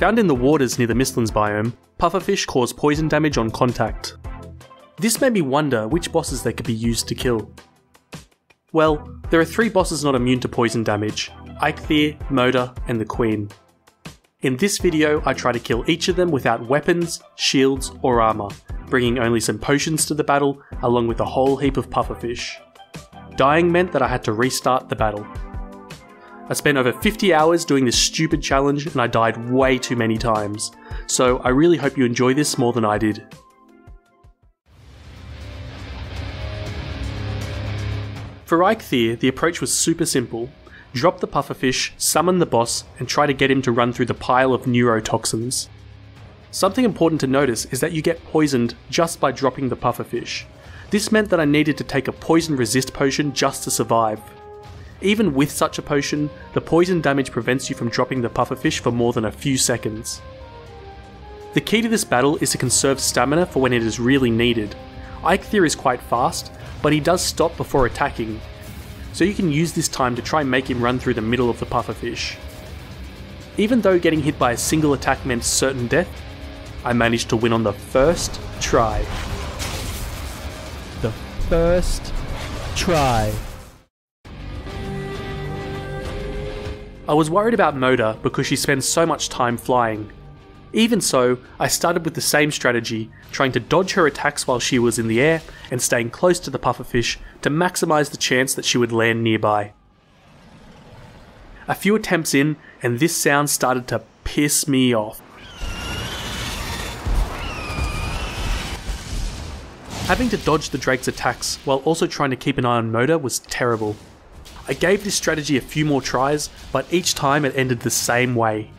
Found in the waters near the Mistlands biome, pufferfish cause poison damage on contact. This made me wonder which bosses they could be used to kill. Well, there are three bosses not immune to poison damage: Eikthyr, Moder, and the Queen. In this video, I try to kill each of them without weapons, shields, or armour, bringing only some potions to the battle, along with a whole heap of pufferfish. Dying meant that I had to restart the battle. I spent over 50 hours doing this stupid challenge and I died way too many times, so I really hope you enjoy this more than I did. For Eikthyr, the approach was super simple. Drop the pufferfish, summon the boss, and try to get him to run through the pile of neurotoxins. Something important to notice is that you get poisoned just by dropping the pufferfish. This meant that I needed to take a poison resist potion just to survive. Even with such a potion, the poison damage prevents you from dropping the pufferfish for more than a few seconds. The key to this battle is to conserve stamina for when it is really needed. Eikthyr is quite fast, but he does stop before attacking, so you can use this time to try and make him run through the middle of the pufferfish. Even though getting hit by a single attack meant certain death, I managed to win on the first try. The first try. I was worried about Moder because she spends so much time flying. Even so, I started with the same strategy, trying to dodge her attacks while she was in the air and staying close to the pufferfish to maximise the chance that she would land nearby. A few attempts in, and this sound started to piss me off. Having to dodge the drake's attacks while also trying to keep an eye on Moder was terrible. I gave this strategy a few more tries, but each time it ended the same way.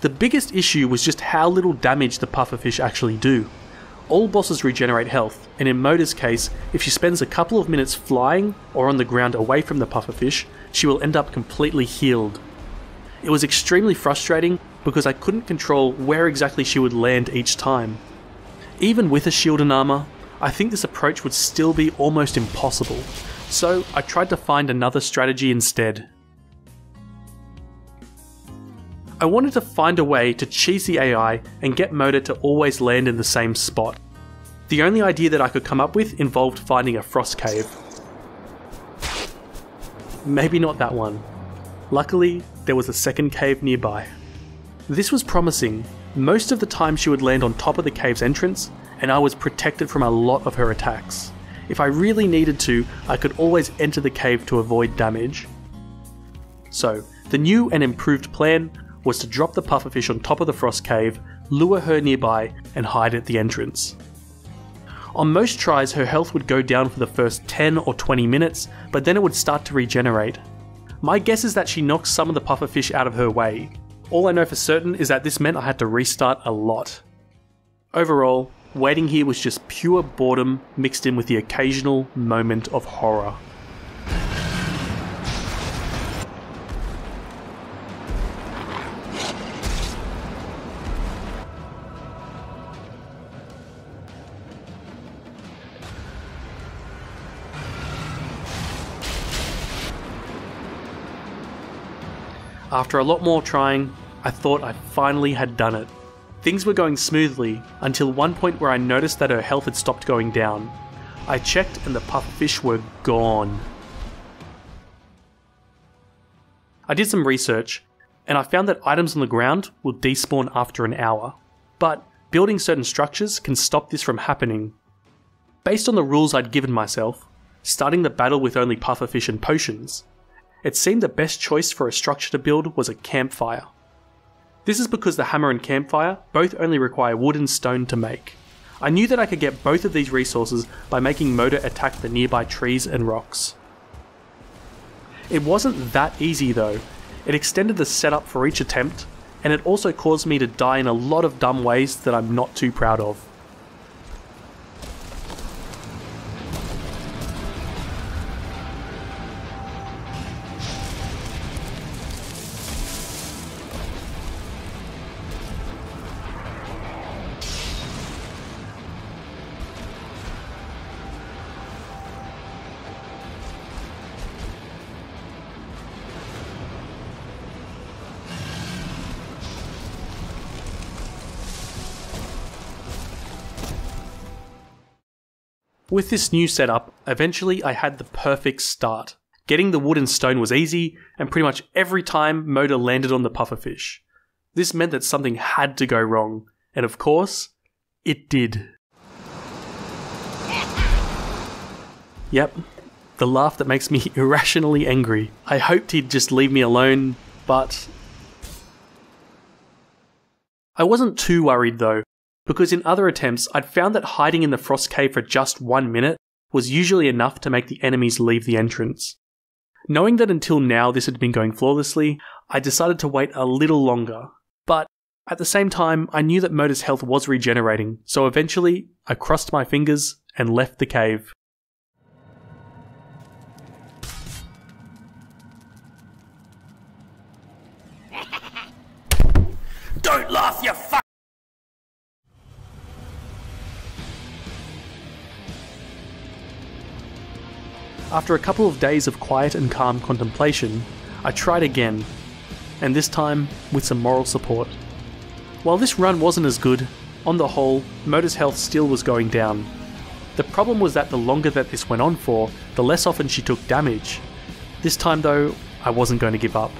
The biggest issue was just how little damage the pufferfish actually do. All bosses regenerate health, and in Moder's case, if she spends a couple of minutes flying or on the ground away from the pufferfish, she will end up completely healed. It was extremely frustrating because I couldn't control where exactly she would land each time. Even with a shield and armour, I think this approach would still be almost impossible, so I tried to find another strategy instead. I wanted to find a way to cheese the AI and get Moder to always land in the same spot. The only idea that I could come up with involved finding a frost cave. Maybe not that one. Luckily, there was a second cave nearby. This was promising. Most of the time she would land on top of the cave's entrance, and I was protected from a lot of her attacks. If I really needed to, I could always enter the cave to avoid damage. So, the new and improved plan was to drop the pufferfish on top of the frost cave, lure her nearby, and hide at the entrance. On most tries, her health would go down for the first 10 or 20 minutes, but then it would start to regenerate. My guess is that she knocks some of the pufferfish out of her way. All I know for certain is that this meant I had to restart a lot. Overall, waiting here was just pure boredom mixed in with the occasional moment of horror. After a lot more trying, I thought I finally had done it. Things were going smoothly until one point where I noticed that her health had stopped going down. I checked and the pufferfish were gone. I did some research and I found that items on the ground will despawn after an hour, but building certain structures can stop this from happening. Based on the rules I'd given myself, starting the battle with only pufferfish and potions, it seemed the best choice for a structure to build was a campfire. This is because the hammer and campfire both only require wood and stone to make. I knew that I could get both of these resources by making Moder attack the nearby trees and rocks. It wasn't that easy though. It extended the setup for each attempt, and it also caused me to die in a lot of dumb ways that I'm not too proud of. With this new setup, eventually I had the perfect start. Getting the wood and stone was easy, and pretty much every time Moder landed on the pufferfish. This meant that something had to go wrong, and of course, it did. Yep, the laugh that makes me irrationally angry. I hoped he'd just leave me alone, but... I wasn't too worried though, because in other attempts I'd found that hiding in the frost cave for just 1 minute was usually enough to make the enemies leave the entrance. Knowing that until now this had been going flawlessly, I decided to wait a little longer, but at the same time I knew that Moder's health was regenerating, so eventually I crossed my fingers and left the cave. Don't laugh, you fuck! After a couple of days of quiet and calm contemplation, I tried again, and this time with some moral support. While this run wasn't as good, on the whole, Moder's health still was going down. The problem was that the longer that this went on for, the less often she took damage. This time though, I wasn't going to give up.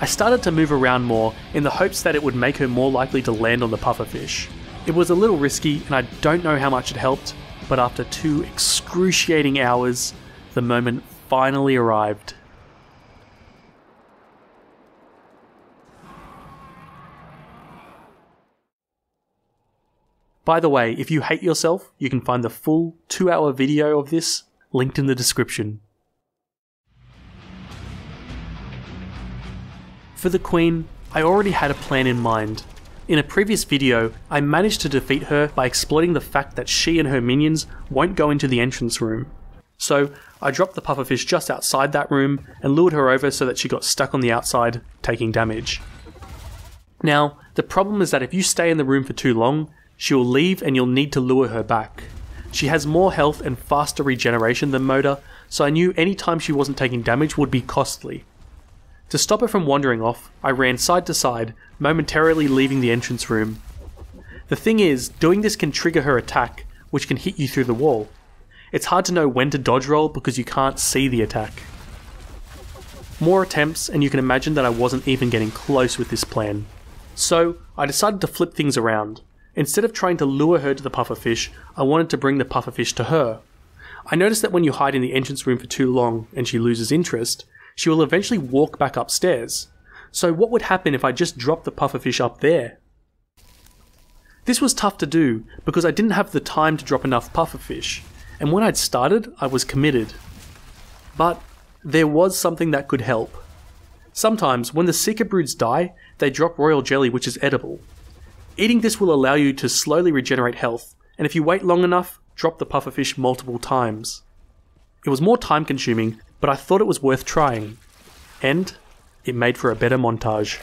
I started to move around more in the hopes that it would make her more likely to land on the pufferfish. It was a little risky and I don't know how much it helped, but after 2 excruciating hours, the moment finally arrived. By the way, if you hate yourself, you can find the full 2-hour video of this linked in the description. For the Queen, I already had a plan in mind. In a previous video, I managed to defeat her by exploiting the fact that she and her minions won't go into the entrance room. So I dropped the pufferfish just outside that room and lured her over so that she got stuck on the outside, taking damage. Now, the problem is that if you stay in the room for too long, she will leave and you'll need to lure her back. She has more health and faster regeneration than Moder, so I knew any time she wasn't taking damage would be costly. To stop her from wandering off, I ran side to side, momentarily leaving the entrance room. The thing is, doing this can trigger her attack, which can hit you through the wall. It's hard to know when to dodge roll because you can't see the attack. More attempts, and you can imagine that I wasn't even getting close with this plan. So I decided to flip things around. Instead of trying to lure her to the pufferfish, I wanted to bring the pufferfish to her. I noticed that when you hide in the entrance room for too long and she loses interest, she will eventually walk back upstairs. So what would happen if I just dropped the pufferfish up there? This was tough to do because I didn't have the time to drop enough pufferfish, and when I'd started, I was committed. But there was something that could help. Sometimes when the Seeker broods die, they drop royal jelly, which is edible. Eating this will allow you to slowly regenerate health, and if you wait long enough, drop the pufferfish multiple times. It was more time consuming, but I thought it was worth trying, and it made for a better montage.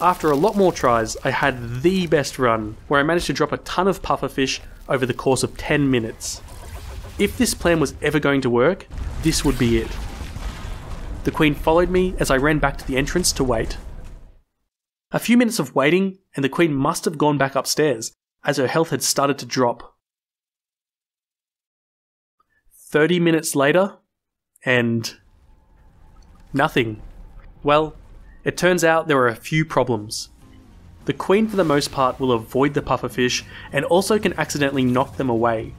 After a lot more tries, I had the best run, where I managed to drop a ton of pufferfish over the course of 10 minutes. If this plan was ever going to work, this would be it. The Queen followed me as I ran back to the entrance to wait. A few minutes of waiting, and the Queen must have gone back upstairs, as her health had started to drop. 30 minutes later, and nothing. Well, it turns out there are a few problems. The Queen for the most part will avoid the pufferfish and also can accidentally knock them away.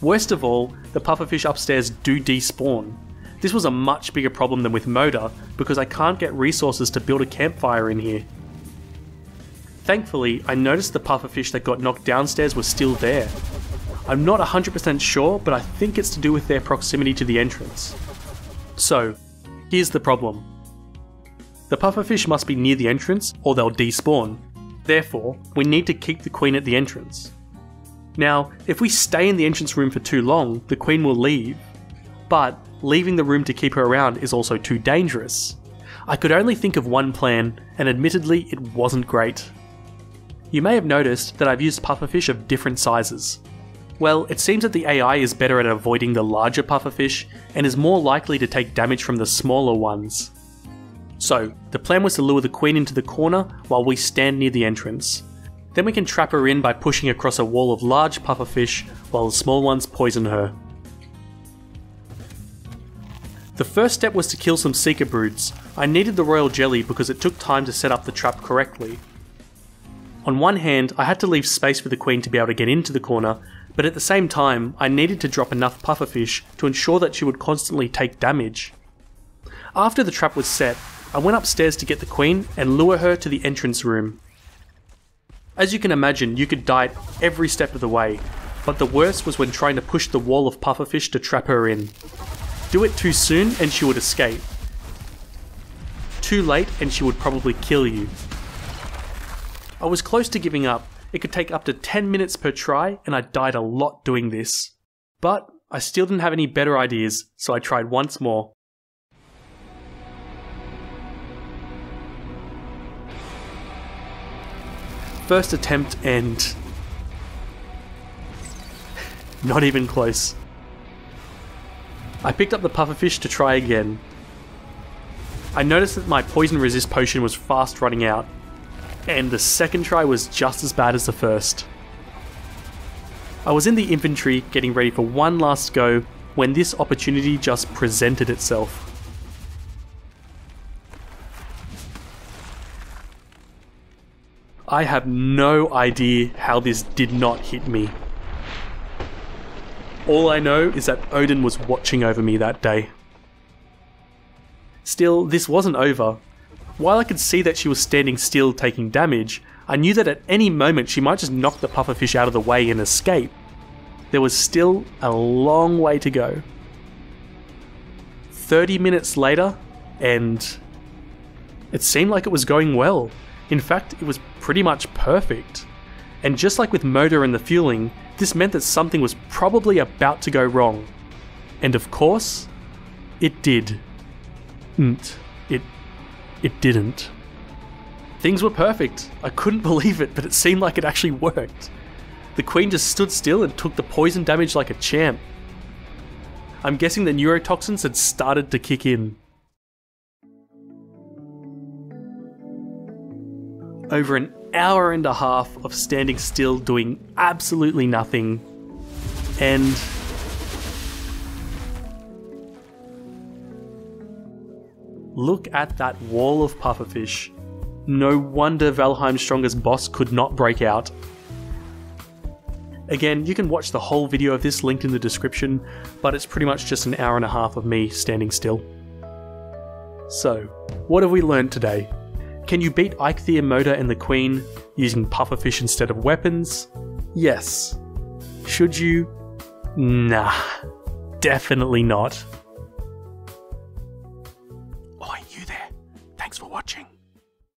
Worst of all, the pufferfish upstairs do despawn. This was a much bigger problem than with Moder because I can't get resources to build a campfire in here. Thankfully, I noticed the pufferfish that got knocked downstairs was still there. I'm not 100% sure, but I think it's to do with their proximity to the entrance. So, here's the problem. The pufferfish must be near the entrance or they'll despawn. Therefore, we need to keep the Queen at the entrance. Now, if we stay in the entrance room for too long, the Queen will leave. But leaving the room to keep her around is also too dangerous. I could only think of one plan, and admittedly it wasn't great. You may have noticed that I've used pufferfish of different sizes. Well, it seems that the AI is better at avoiding the larger pufferfish and is more likely to take damage from the smaller ones. So, the plan was to lure the Queen into the corner while we stand near the entrance. Then we can trap her in by pushing across a wall of large pufferfish while the small ones poison her. The first step was to kill some Seeker broods. I needed the royal jelly because it took time to set up the trap correctly. On one hand, I had to leave space for the Queen to be able to get into the corner, but at the same time, I needed to drop enough pufferfish to ensure that she would constantly take damage. After the trap was set, I went upstairs to get the Queen and lure her to the entrance room. As you can imagine, you could die at every step of the way, but the worst was when trying to push the wall of pufferfish to trap her in. Do it too soon and she would escape. Too late and she would probably kill you. I was close to giving up. It could take up to 10 minutes per try, and I died a lot doing this. But I still didn't have any better ideas, so I tried once more. First attempt and... not even close. I picked up the pufferfish to try again. I noticed that my poison resist potion was fast running out. And the second try was just as bad as the first. I was in the infantry getting ready for one last go when this opportunity just presented itself. I have no idea how this did not hit me. All I know is that Odin was watching over me that day. Still, this wasn't over. While I could see that she was standing still taking damage, I knew that at any moment she might just knock the pufferfish out of the way and escape. There was still a long way to go. 30 minutes later, and it seemed like it was going well. In fact, it was pretty much perfect. And just like with Moder and the fueling, this meant that something was probably about to go wrong. And of course, it did. It didn't. Things were perfect. I couldn't believe it, but it seemed like it actually worked. The Queen just stood still and took the poison damage like a champ. I'm guessing the neurotoxins had started to kick in. Over an hour and a half of standing still doing absolutely nothing, and... look at that wall of pufferfish. No wonder Valheim's strongest boss could not break out. Again, you can watch the whole video of this linked in the description, but it's pretty much just an hour and a half of me standing still. So, what have we learned today? Can you beat Eikthyr, Moder and the Queen using pufferfish instead of weapons? Yes. Should you? Nah, definitely not.